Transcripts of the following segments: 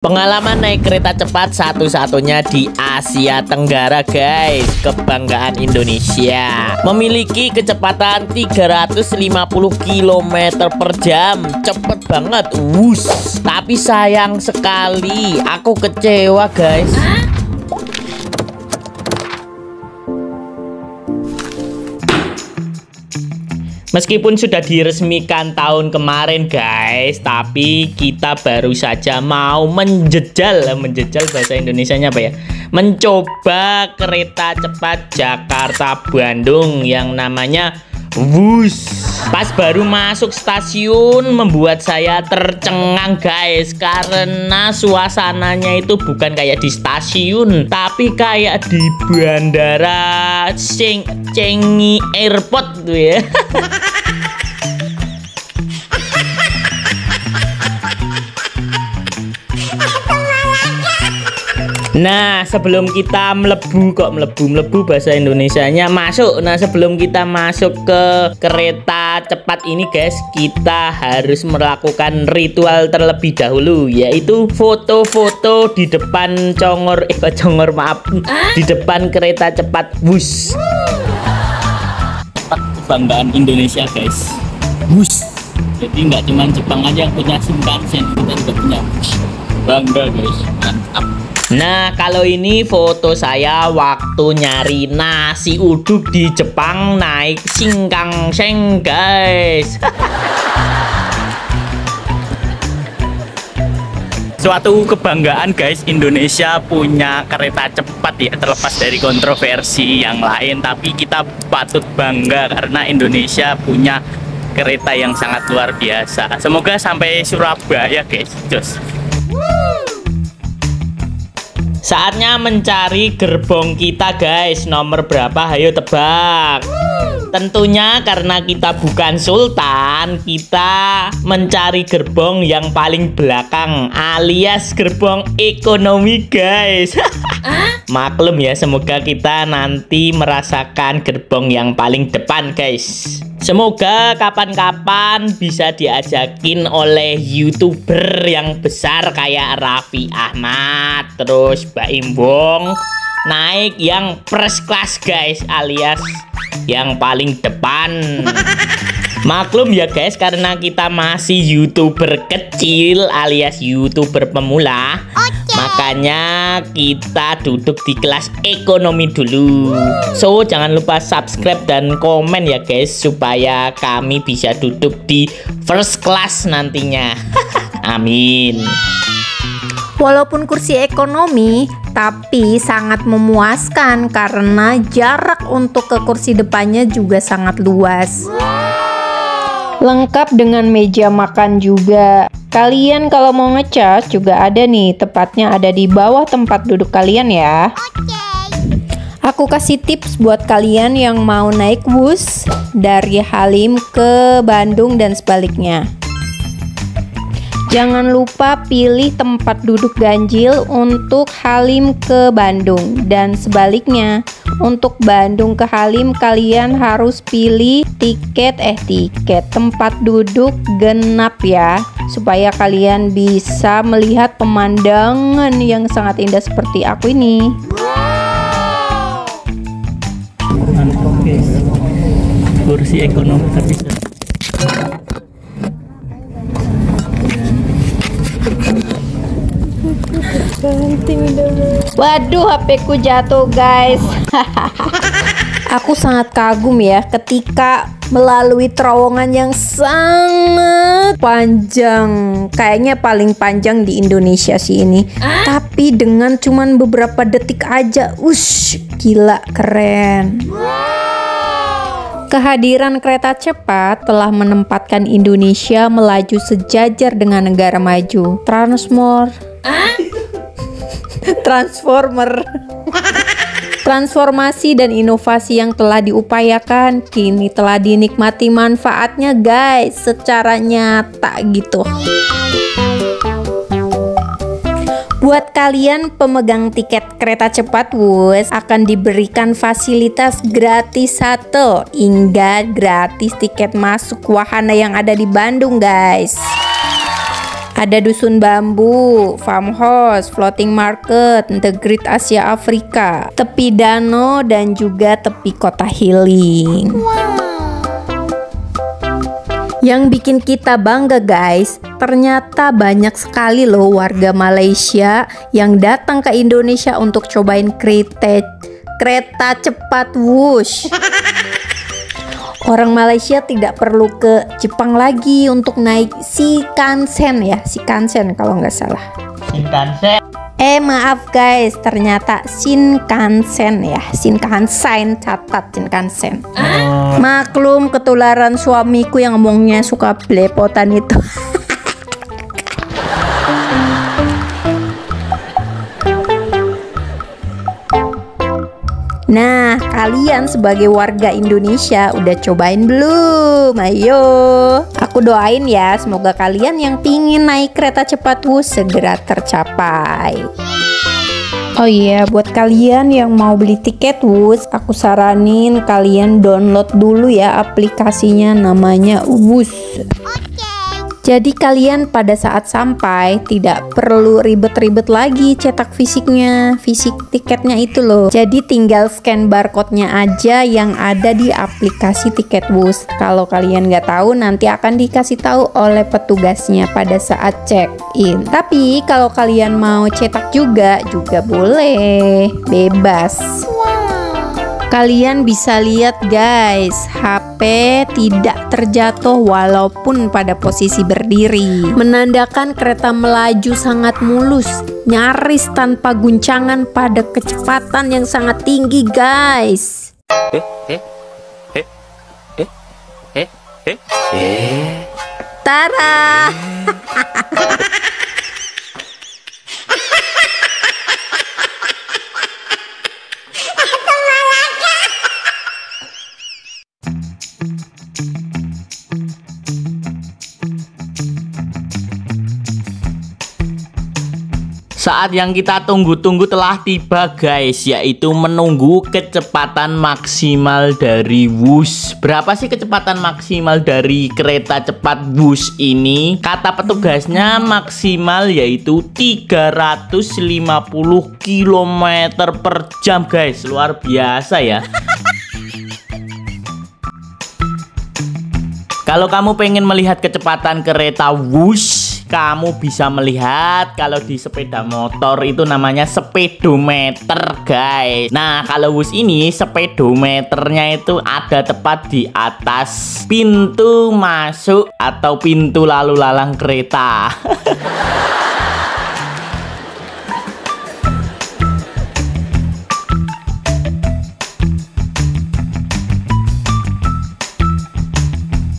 Pengalaman naik kereta cepat satu-satunya di Asia Tenggara, guys. Kebanggaan Indonesia. Memiliki kecepatan 350 km per jam. Cepet banget, whoosh. Tapi sayang sekali, aku kecewa, guys. Meskipun sudah diresmikan tahun kemarin, guys, tapi kita baru saja mau menjejal bahasa Indonesianya apa ya? Mencoba kereta cepat Jakarta Bandung yang namanya Whoosh. Pas baru masuk stasiun membuat saya tercengang, guys, karena suasananya itu bukan kayak di stasiun, tapi kayak di bandara Changi Airport tuh ya. Nah, sebelum kita melebu bahasa Indonesianya masuk. Nah, sebelum kita masuk ke kereta cepat ini, guys, kita harus melakukan ritual terlebih dahulu, yaitu foto-foto di depan di depan kereta cepat Whoosh. Kebanggaan Indonesia, guys. Whoosh. Jadi nggak cuma Jepang aja yang punya Shinkansen, kita juga punya Whoosh. Bangga, guys. Mantap. Nah, kalau ini foto saya waktu nyari nasi uduk di Jepang naik Shinkansen, guys. Suatu kebanggaan, guys, Indonesia punya kereta cepat ya, terlepas dari kontroversi yang lain, tapi kita patut bangga karena Indonesia punya kereta yang sangat luar biasa. Semoga sampai Surabaya, guys. Jos. Saatnya mencari gerbong kita, guys. Nomor berapa? Ayo tebak. Tentunya karena kita bukan sultan, kita mencari gerbong yang paling belakang, alias gerbong ekonomi, guys. Maklum ya, semoga kita nanti merasakan gerbong yang paling depan, guys. Semoga kapan-kapan bisa diajakin oleh YouTuber yang besar kayak Raffi Ahmad, terus Baim Wong, naik yang first class, guys, alias yang paling depan. Maklum ya, guys, karena kita masih YouTuber kecil alias YouTuber pemula. Makanya kita duduk di kelas ekonomi dulu. So, jangan lupa subscribe dan komen ya, guys, supaya kami bisa duduk di first class nantinya. Amin. Walaupun kursi ekonomi, tapi sangat memuaskan karena jarak untuk ke kursi depannya juga sangat luas. Lengkap dengan meja makan juga. Kalian kalau mau ngecas juga ada nih, tepatnya ada di bawah tempat duduk kalian ya. Aku kasih tips buat kalian yang mau naik bus dari Halim ke Bandung dan sebaliknya. Jangan lupa pilih tempat duduk ganjil untuk Halim ke Bandung dan sebaliknya. Untuk Bandung ke Halim kalian harus pilih tiket tempat duduk genap ya, supaya kalian bisa melihat pemandangan yang sangat indah seperti aku ini. Kursi ekonomi tapi waduh, HP-ku jatuh, guys. Aku sangat kagum ya ketika melalui terowongan yang sangat panjang. Kayaknya paling panjang di Indonesia sih ini. Tapi dengan cuman beberapa detik aja, ush, gila keren. Kehadiran kereta cepat telah menempatkan Indonesia melaju sejajar dengan negara maju. Transformasi dan inovasi yang telah diupayakan kini telah dinikmati manfaatnya, guys, secara nyata gitu. Buat kalian pemegang tiket kereta cepat Whoosh akan diberikan fasilitas gratis shuttle hingga gratis tiket masuk wahana yang ada di Bandung, guys. Ada Dusun Bambu, Farmhouse, Floating Market, The Great Asia Afrika, Tepi Danau, dan juga Tepi Kota Healing. Wow. Yang bikin kita bangga guys, ternyata banyak sekali loh warga Malaysia yang datang ke Indonesia untuk cobain kereta cepat Whoosh. Orang Malaysia tidak perlu ke Jepang lagi untuk naik Shinkansen ya, Shinkansen kalau nggak salah. Shinkansen. Maaf guys, ternyata Shinkansen ya, Shinkansen, catat Shinkansen. Maklum ketularan suamiku yang ngomongnya suka belepotan itu. Nah, kalian sebagai warga Indonesia udah cobain belum? Ayo, aku doain ya, semoga kalian yang pingin naik kereta cepat Whoosh segera tercapai. Oh iya, buat kalian yang mau beli tiket Whoosh, aku saranin kalian download dulu ya aplikasinya, namanya Whoosh. Jadi kalian pada saat sampai tidak perlu ribet-ribet lagi cetak fisiknya, fisik tiketnya itu loh. Jadi tinggal scan barcode-nya aja yang ada di aplikasi tiket Whoosh. Kalau kalian nggak tahu nanti akan dikasih tahu oleh petugasnya pada saat check-in. Tapi kalau kalian mau cetak juga boleh, bebas. Kalian bisa lihat guys, HP tidak terjatuh walaupun pada posisi berdiri, menandakan kereta melaju sangat mulus, nyaris tanpa guncangan pada kecepatan yang sangat tinggi guys. Tara! Saat yang kita tunggu-tunggu telah tiba guys, yaitu menunggu kecepatan maksimal dari Whoosh. Berapa sih kecepatan maksimal dari kereta cepat Whoosh ini? Kata petugasnya maksimal yaitu 350 km/jam guys. Luar biasa ya. Kalau kamu pengen melihat kecepatan kereta Whoosh, kamu bisa melihat kalau di sepeda motor itu namanya speedometer guys. Nah, kalau Whoosh ini speedometernya itu ada tepat di atas pintu masuk atau pintu lalu lalang kereta.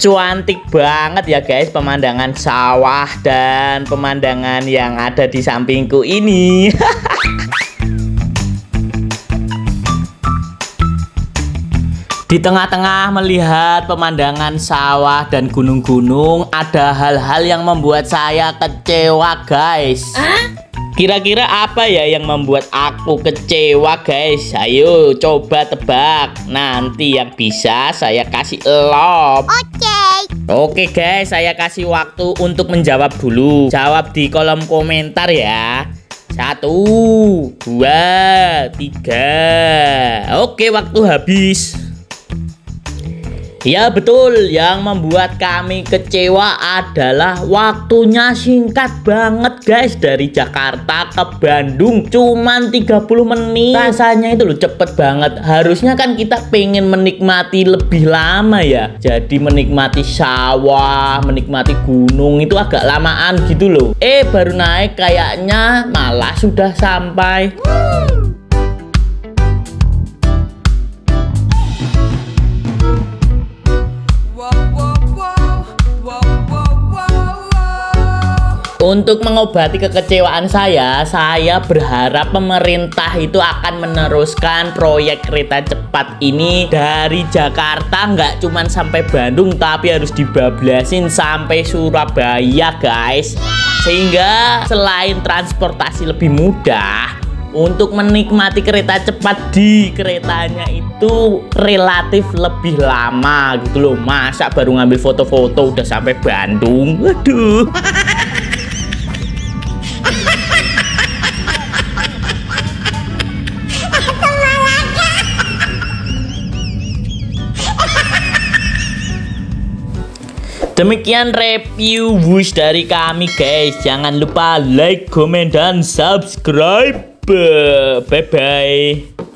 Cuantik banget ya guys, pemandangan sawah dan pemandangan yang ada di sampingku ini. Di tengah-tengah melihat pemandangan sawah dan gunung-gunung, ada hal-hal yang membuat saya kecewa guys. Kira-kira apa ya yang membuat aku kecewa guys? Ayo coba tebak. Nanti yang bisa saya kasih love. Oke guys, saya kasih waktu untuk menjawab dulu. Jawab di kolom komentar ya. 1, 2, 3. Oke, waktu habis. Ya betul, yang membuat kami kecewa adalah waktunya singkat banget guys. Dari Jakarta ke Bandung cuman 30 menit. Rasanya itu loh cepet banget. Harusnya kan kita pengen menikmati lebih lama ya. Jadi menikmati sawah, menikmati gunung itu agak lamaan gitu loh. Baru naik kayaknya malah sudah sampai. Untuk mengobati kekecewaan saya berharap pemerintah itu akan meneruskan proyek kereta cepat ini. Dari Jakarta nggak cuman sampai Bandung, tapi harus dibablasin sampai Surabaya guys. Sehingga selain transportasi lebih mudah, untuk menikmati kereta cepat di keretanya itu relatif lebih lama gitu loh. Masa baru ngambil foto-foto udah sampai Bandung? Waduh. Demikian review Whoosh dari kami, guys. Jangan lupa like, komen, dan subscribe. Bye-bye.